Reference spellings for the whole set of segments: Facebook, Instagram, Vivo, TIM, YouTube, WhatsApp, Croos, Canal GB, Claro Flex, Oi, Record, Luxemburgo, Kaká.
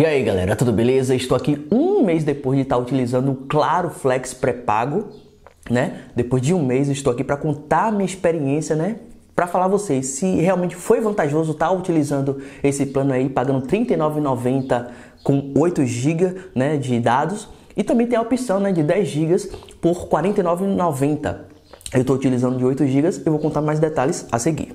E aí galera, tudo beleza? Estou aqui um mês depois de estar utilizando o Claro Flex pré-pago, né? Depois de um mês estou aqui para contar a minha experiência, né? Para falar a vocês se realmente foi vantajoso estar utilizando esse plano aí, pagando R$ 39,90 com 8 GB, né, de dados. E também tem a opção, né, de 10 GB por R$ 49,90. Eu estou utilizando de 8 GB e vou contar mais detalhes a seguir.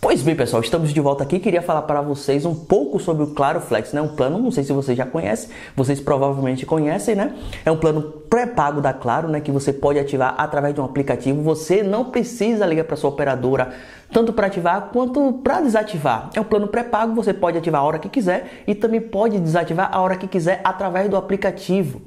Pois bem, pessoal, estamos de volta aqui. Queria falar para vocês um pouco sobre o Claro Flex, né? Um plano, não sei se vocês já conhecem, vocês provavelmente conhecem, né? É um plano pré-pago da Claro, né? Que você pode ativar através de um aplicativo. Você não precisa ligar para sua operadora, tanto para ativar quanto para desativar. É um plano pré-pago, você pode ativar a hora que quiser e também pode desativar a hora que quiser através do aplicativo.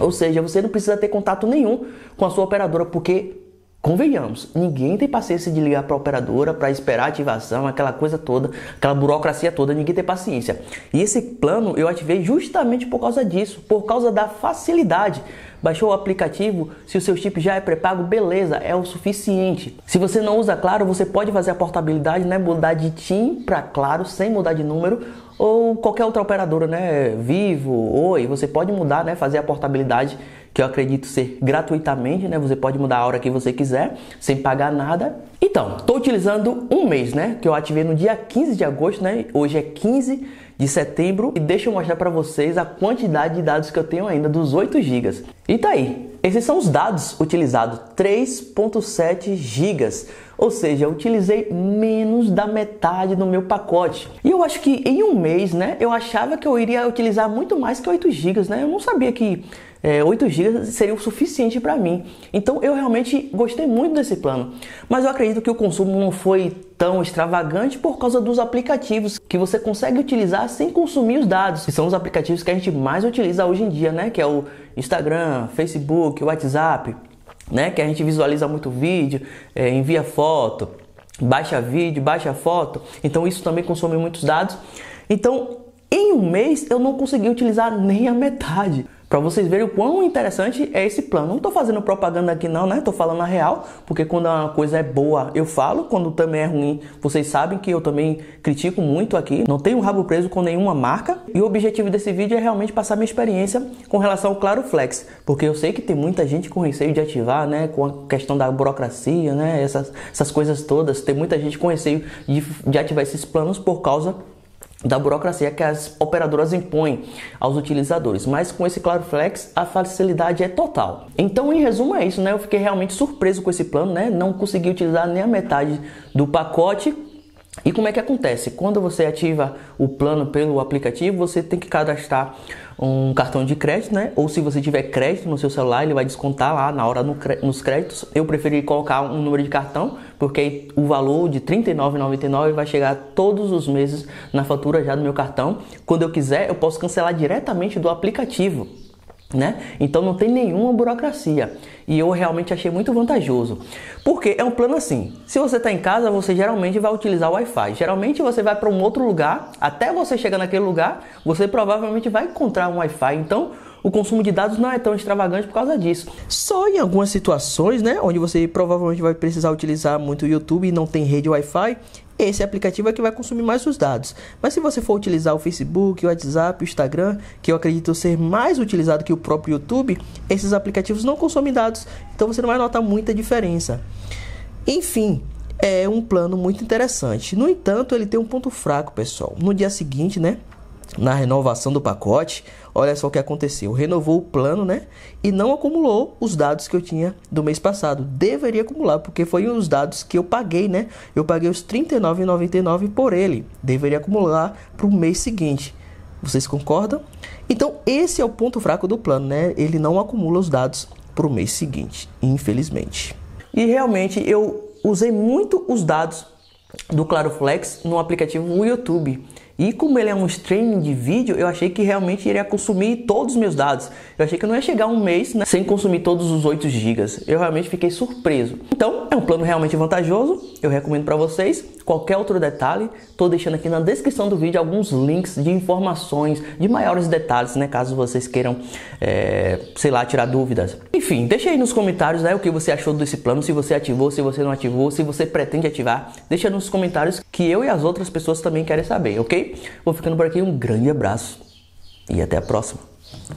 Ou seja, você não precisa ter contato nenhum com a sua operadora, porque... convenhamos, ninguém tem paciência de ligar para a operadora para esperar a ativação, aquela coisa toda, aquela burocracia toda, ninguém tem paciência. E esse plano eu ativei justamente por causa disso, por causa da facilidade. Baixou o aplicativo, se o seu chip já é pré-pago, beleza, é o suficiente. Se você não usa Claro, você pode fazer a portabilidade, né, mudar de TIM para Claro sem mudar de número, ou qualquer outra operadora, né, Vivo, Oi, você pode mudar, né, fazer a portabilidade, que eu acredito ser gratuitamente, né? Você pode mudar a hora que você quiser, sem pagar nada. Então, estou utilizando um mês, né? Que eu ativei no dia 15 de agosto, né? Hoje é 15 de setembro. E deixa eu mostrar para vocês a quantidade de dados que eu tenho ainda, dos 8 GB. E tá aí. Esses são os dados utilizados, 3,7 GB. Ou seja, eu utilizei menos da metade do meu pacote. E eu acho que em um mês, né? Eu achava que eu iria utilizar muito mais que 8 GB, né? Eu não sabia que... 8 GB seria o suficiente para mim. Então eu realmente gostei muito desse plano, mas eu acredito que o consumo não foi tão extravagante por causa dos aplicativos que você consegue utilizar sem consumir os dados, que são os aplicativos que a gente mais utiliza hoje em dia, né? Que é o Instagram, Facebook, WhatsApp, né? Que a gente visualiza muito vídeo, envia foto, baixa vídeo, baixa foto. Então isso também consome muitos dados. Então em um mês eu não consegui utilizar nem a metade. Para vocês verem o quão interessante é esse plano. Não estou fazendo propaganda aqui não, né? Estou falando a real, porque quando uma coisa é boa eu falo, quando também é ruim, vocês sabem que eu também critico muito aqui. Não tenho rabo preso com nenhuma marca. E o objetivo desse vídeo é realmente passar minha experiência com relação ao Claro Flex, porque eu sei que tem muita gente com receio de ativar, né? Com a questão da burocracia, né? Essas coisas todas. Tem muita gente com receio de ativar esses planos por causa da burocracia que as operadoras impõem aos utilizadores, mas com esse Claro Flex a facilidade é total. Então, em resumo, é isso, né? Eu fiquei realmente surpreso com esse plano, né? Não consegui utilizar nem a metade do pacote. E como é que acontece? Quando você ativa o plano pelo aplicativo, você tem que cadastrar um cartão de crédito, né? Ou se você tiver crédito no seu celular, ele vai descontar lá na hora nos créditos. Eu preferi colocar um número de cartão, porque o valor de R$ 39,99 vai chegar todos os meses na fatura já do meu cartão. Quando eu quiser, eu posso cancelar diretamente do aplicativo, né? Então não tem nenhuma burocracia. E eu realmente achei muito vantajoso, porque é um plano assim: se você está em casa, você geralmente vai utilizar o Wi-Fi. Geralmente você vai para um outro lugar, até você chegar naquele lugar, você provavelmente vai encontrar um Wi-Fi. Então o consumo de dados não é tão extravagante por causa disso. Só em algumas situações, né, onde você provavelmente vai precisar utilizar muito o YouTube e não tem rede Wi-Fi, esse aplicativo é que vai consumir mais os dados. Mas se você for utilizar o Facebook, o WhatsApp, o Instagram, que eu acredito ser mais utilizado que o próprio YouTube, esses aplicativos não consomem dados, então você não vai notar muita diferença. Enfim, é um plano muito interessante. No entanto, ele tem um ponto fraco, pessoal. No dia seguinte, né, na renovação do pacote, olha só o que aconteceu. Renovou o plano, né? E não acumulou os dados que eu tinha do mês passado. Deveria acumular, porque foi os dados que eu paguei, né? Eu paguei os R$ 39,99 por ele. Deveria acumular para o mês seguinte. Vocês concordam? Então, esse é o ponto fraco do plano, né? Ele não acumula os dados para o mês seguinte, infelizmente. E realmente, eu usei muito os dados do Claro Flex no aplicativo YouTube. E como ele é um streaming de vídeo, eu achei que realmente iria consumir todos os meus dados. Eu achei que não ia chegar um mês, né, sem consumir todos os 8 GB. Eu realmente fiquei surpreso. Então, é um plano realmente vantajoso. Eu recomendo para vocês. Qualquer outro detalhe, estou deixando aqui na descrição do vídeo alguns links de informações, de maiores detalhes, né? Caso vocês queiram, sei lá, tirar dúvidas. Enfim, deixa aí nos comentários, né, o que você achou desse plano, se você ativou, se você não ativou, se você pretende ativar. Deixa nos comentários que eu e as outras pessoas também querem saber, ok? Vou ficando por aqui, um grande abraço e até a próxima.